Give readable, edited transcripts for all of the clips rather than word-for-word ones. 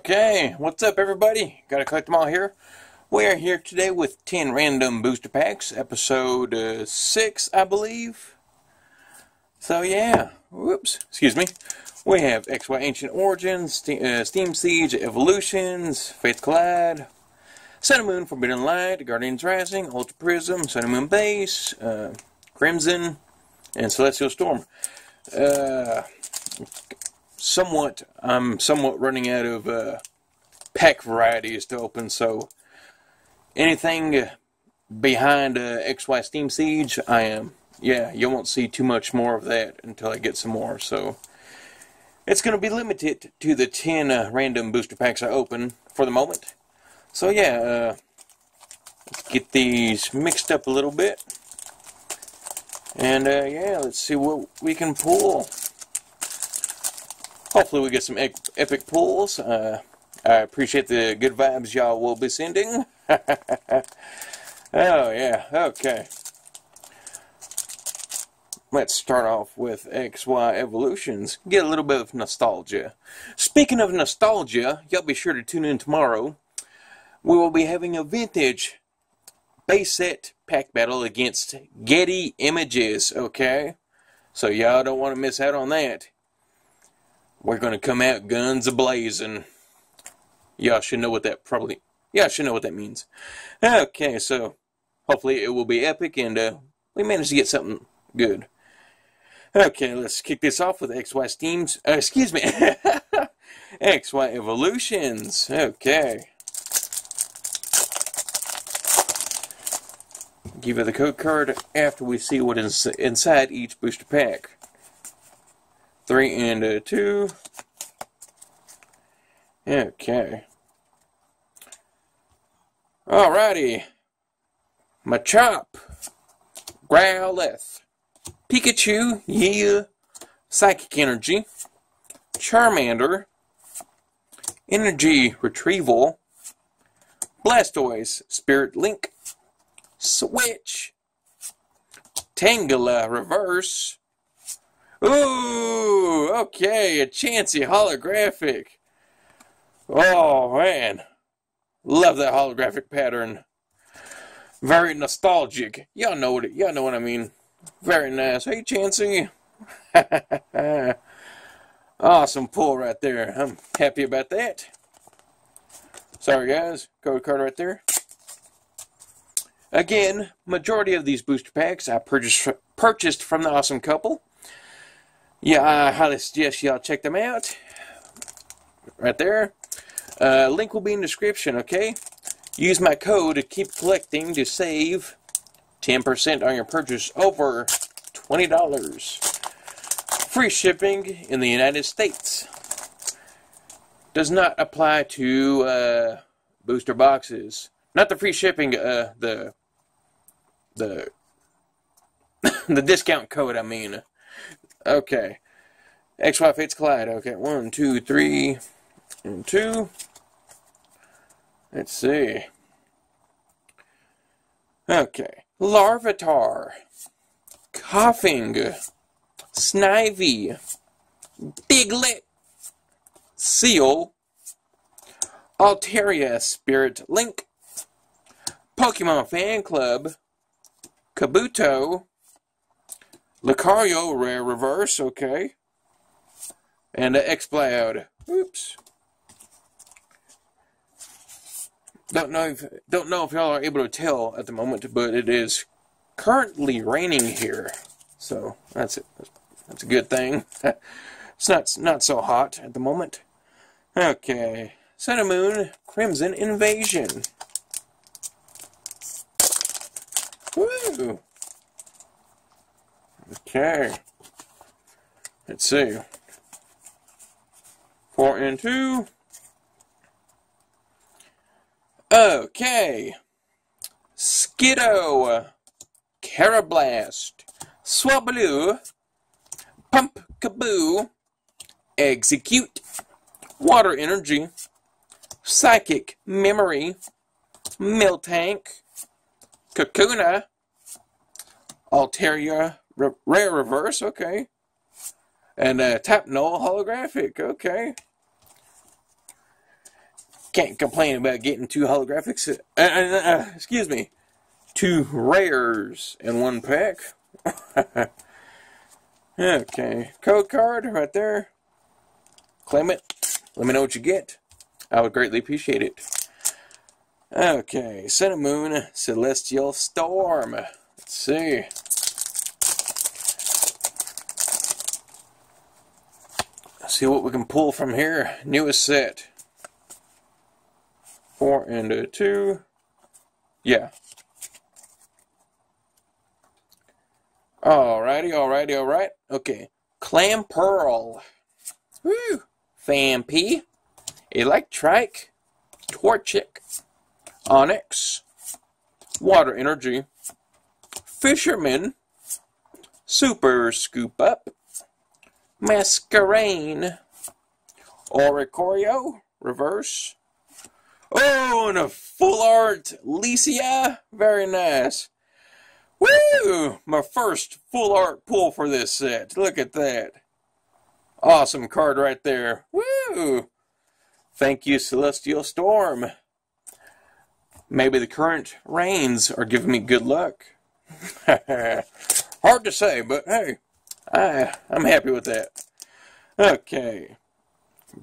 Okay, what's up everybody? Gotta collect them all here. We are here today with 10 random booster packs, episode 6, I believe. So yeah, whoops, excuse me. We have XY Ancient Origins, Steam Siege, Evolutions, Faith Collide, Sun and Moon Forbidden Light, Guardians Rising, Ultra Prism, Sun and Moon Base, Crimson, and Celestial Storm. I'm somewhat running out of pack varieties to open, so anything behind XY Steam Siege, you won't see too much more of that until I get some more, so it's going to be limited to the 10 random booster packs I open for the moment. So yeah, let's get these mixed up a little bit, and yeah, let's see what we can pull. Hopefully we get some epic pulls. I appreciate the good vibes y'all will be sending. Oh yeah, okay. Let's start off with XY Evolutions. Get a little bit of nostalgia. Speaking of nostalgia, y'all be sure to tune in tomorrow. We will be having a vintage base set pack battle against Geddy Images, okay? So y'all don't want to miss out on that. We're gonna come out guns a-blazing. Y'all should know what that means. Okay, so hopefully it will be epic and we managed to get something good. Okay, let's kick this off with XY Steams. Excuse me, XY Evolutions. Okay, give her the code card after we see what is inside each booster pack. 3 and 2. Okay. Alrighty. Machop. Growlithe. Pikachu. Yeah. Psychic Energy. Charmander. Energy Retrieval. Blastoise. Spirit Link. Switch. Tangela Reverse. Ooh, okay, a Chansey holographic. Oh, man. Love that holographic pattern. Very nostalgic. Y'all know what I mean. Very nice. Hey, Chansey. Awesome pull right there. I'm happy about that. Sorry, guys. Code card right there. Again, majority of these booster packs I purchased from the Awesome Couple. Yeah, I highly suggest y'all check them out. Right there. Link will be in the description, okay? Use my code to keep collecting to save 10% on your purchase over $20. Free shipping in the United States. Does not apply to booster boxes. Not the free shipping, the discount code, I mean. Okay, XY Fates Collide. Okay, 1, 2, 3, and 2. Let's see. Okay, Larvitar, Coughing, Snivy, Diglett, Seal, Altaria Spirit Link, Pokemon Fan Club, Kabuto, Lucario Rare Reverse, okay. And X-Bloud. Oops. Don't know if y'all are able to tell at the moment, but it is currently raining here. So that's it. That's a good thing. It's not so hot at the moment. Okay. Sun and Moon Crimson Invasion. Woo! Okay, let's see. 4 and 2. Okay, Skiddo, Carablast, Swablu, Pump Kaboo, Execute, Water Energy, Psychic Memory, Miltank, Kakuna, Altaria Rare Reverse, okay. And Tapnol holographic, okay. can't complain about getting two holographics, excuse me, two rares in one pack. Okay, code card right there. Claim it. Let me know what you get. I would greatly appreciate it. Okay, Sun and Moon, Celestial Storm. Let's see. Let's see what we can pull from here. Newest set. 4 and a 2. Yeah. Alrighty, alrighty, alright. Okay. Clam Pearl. Woo! Fampi. Electrike. Torchic. Onyx. Water Energy. Fisherman. Super Scoop Up. Masquerain. Oricorio. Reverse. Oh, and a full art Licia. Very nice. Woo! My first full art pull for this set. Look at that. Awesome card right there. Woo! Thank you, Celestial Storm. Maybe the current rains are giving me good luck. Hard to say, but hey, I'm happy with that. Okay.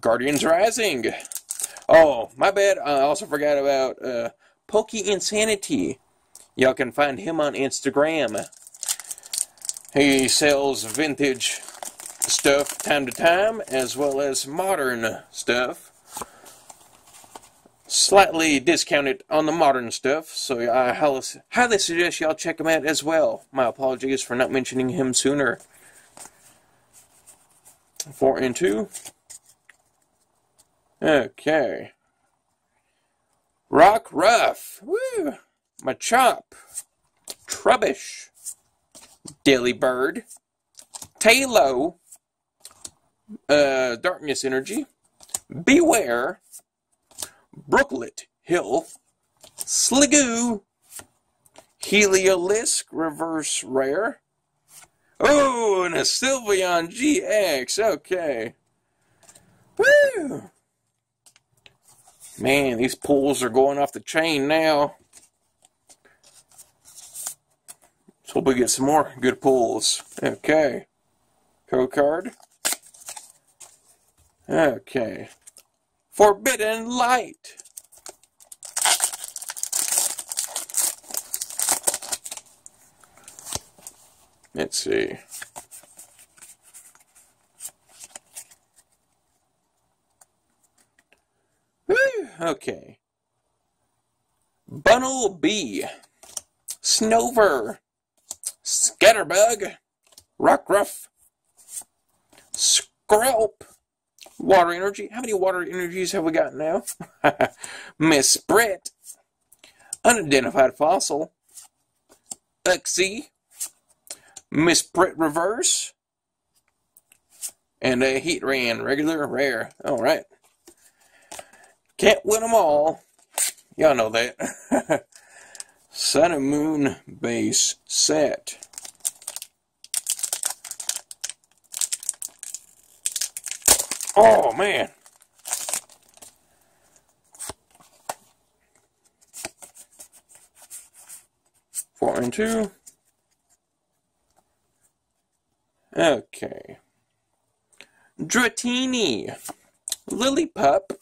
Guardians Rising. Oh, my bad. I also forgot about PokeInsanity. Y'all can find him on Instagram. He sells vintage stuff time to time, as well as modern stuff. Slightly discounted on the modern stuff, so I highly suggest y'all check him out as well. My apologies for not mentioning him sooner. 4 and 2. Okay. Rock Ruff. Woo! Machop, Trubbish, Delibird, Talo, Darkness Energy, Beware, Brooklet Hill, Sligoo, Heliolisk, Reverse Rare. Oh, and a Sylveon GX, okay. Woo! Man, these pulls are going off the chain now. Hope we get some more good pulls. Okay. Code card. Okay. Forbidden Light. Let's see. Woo! Okay. Bunnelby. Snover. Scatterbug, Rockruff, Screlp, Water Energy. How many Water Energies have we got now? Miss Brett, Unidentified Fossil, Uxie, Miss Brett Reverse, and a Heatran, regular rare. Alright. Can't win them all. Y'all know that. Sun and Moon base set. Oh man. Four and two. Okay. Dratini. Lillipup.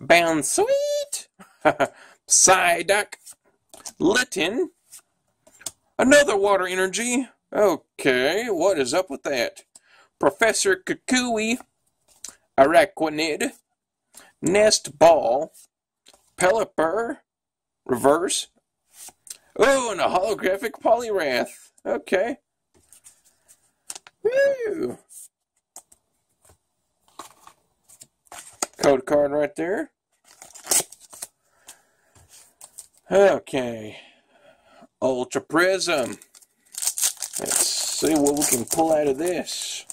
Bound Sweet. Psyduck. Litton, another Water Energy. Okay, what is up with that? Professor Kukui, Araquanid, Nest Ball, Pelipper, Reverse. Oh, and a holographic Poliwrath. Okay. Woo! Code card right there. Okay, Ultra Prism. Let's see what we can pull out of this.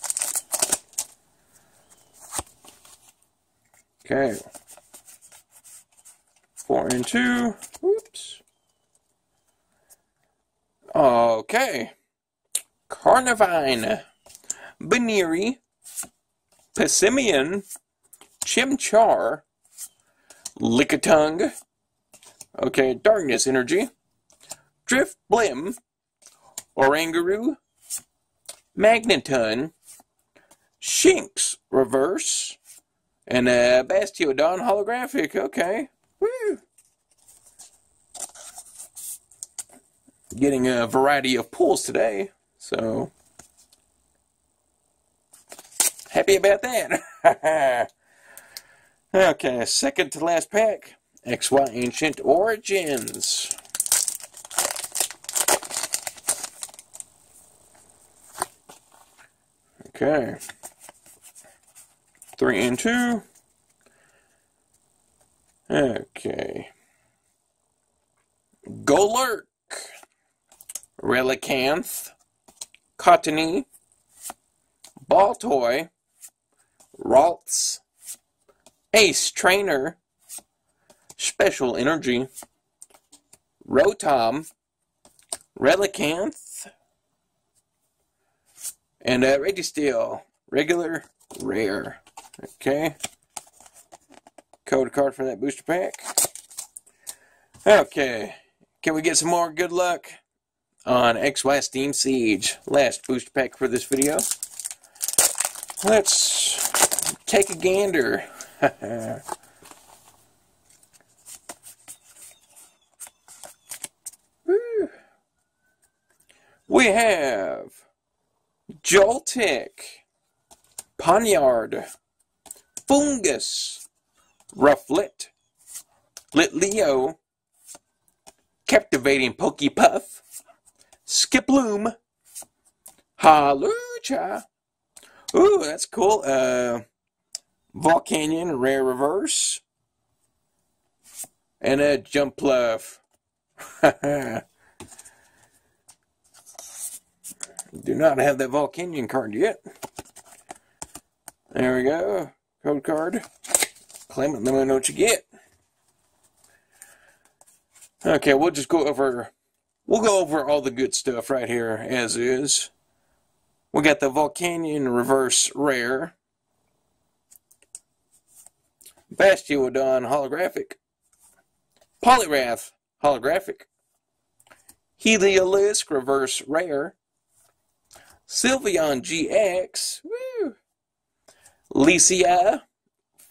Okay, 4 and 2. Oops. Okay, Carnivine, Baneri, Pessimian, Chimchar, Lickitung. Okay, Darkness Energy. Drifblim. Oranguru. Magneton. Shinx Reverse. And Bastiodon Holographic. Okay. Woo! Getting a variety of pulls today, so happy about that. Okay, second to last pack, XY Ancient Origins. Okay, 3 and 2. Okay, Golurk, Relicanth, Cottony, Baltoy, Ralts, Ace Trainer, Special Energy, Rotom, Relicanth, and Registeel, regular, rare. Okay. Code card for that booster pack. Okay. Can we get some more good luck on XY Steam Siege? Last booster pack for this video. Let's take a gander. We have Joltik, Ponyard, Fungus, Rufflet, Litleo, Captivating Pokepuff, Skiploom, Halucha. Ooh, that's cool. Volcanion, rare reverse, and a Jumpluff. Do not have that Volcanion card yet. There we go. Code card. Claim it, let me know what you get. Okay, we'll just go over. We'll go over all the good stuff right here as is. We got the Volcanion reverse rare. Bastiodon holographic, Poliwrath holographic, Heliolisk reverse rare, Sylveon GX, woo, Licia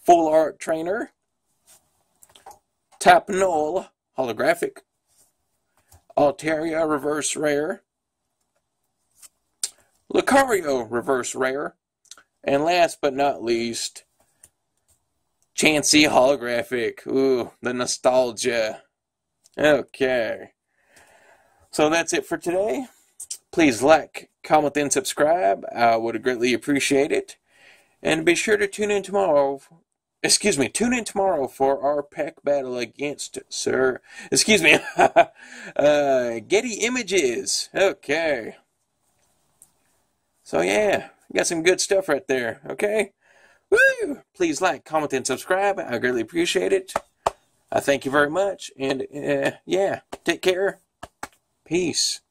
full art trainer, Tapnol holographic, Altaria reverse rare, Lucario reverse rare, and last but not least, Chansey holographic. Ooh, the nostalgia. Okay. So that's it for today. Please like, comment, and subscribe. I would greatly appreciate it. And be sure to tune in tomorrow. Tune in tomorrow for our pack battle against Geddy Images. Okay. So yeah, got some good stuff right there. Okay. Woo! Please like, comment, and subscribe. I greatly appreciate it. I thank you very much. And yeah, take care. Peace.